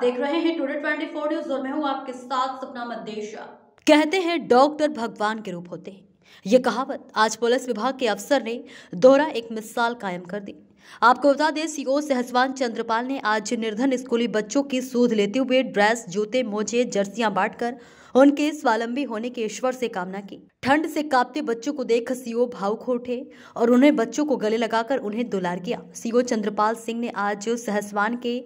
आप देख रहे हैं टुडे 24 न्यूज़ और मैं हूं आपके साथ सपना मधेश्या। कहते हैं डॉक्टर भगवान के रूप होते हैं, ये कहावत आज पुलिस विभाग के अफसर ने दोहरा एक मिसाल कायम कर दी। आपको बता दें, सीओ सहसवान चंद्रपाल ने आज निर्धन स्कूली बच्चों की सूध लेते हुए ड्रेस, जूते, मोजे, जर्सियां बांटकर उनके स्वावलंबी होने के ईश्वर से कामना की। ठंड से कांपते बच्चों को देख सीओ भावुक उठे और उन्हें बच्चों को गले लगाकर उन्हें दुलार किया। सीओ चंद्रपाल सिंह ने आज सहसवान के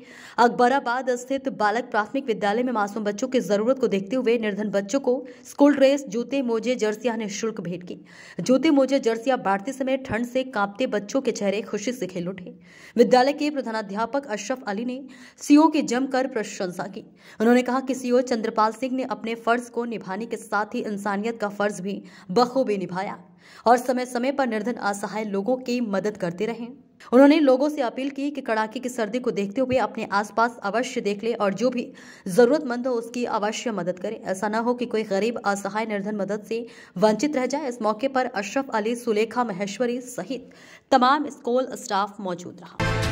अकबराबाद स्थित बालक प्राथमिक विद्यालय में मासूम बच्चों की जरूरत को देखते हुए निर्धन बच्चों को स्कूल ड्रेस, जूते, मोजे, जर्सियां निःशुल्क भेंट की। जूते, मोजे, जर्सियां बांटते समय ठंड से कांपते बच्चों के चेहरे खुशी से खिल उठे। विद्यालय के प्रधानाध्यापक अशरफ अली ने सीओ की जमकर प्रशंसा की। उन्होंने कहा कि सीओ चंद्रपाल सिंह ने अपने फर्ज को निभाने के साथ ही इंसानियत का फर्ज भी बखूबी निभाया और समय समय पर निर्धन असहाय लोगों की मदद करते रहे। उन्होंने लोगों से अपील की कि कड़ाके की सर्दी को देखते हुए अपने आसपास अवश्य देख ले और जो भी जरूरतमंद हो उसकी अवश्य मदद करें। ऐसा ना हो कि कोई गरीब असहाय निर्धन मदद से वंचित रह जाए। इस मौके पर अशरफ अली, सुलेखा महेश्वरी सहित तमाम स्कूल स्टाफ मौजूद रहा।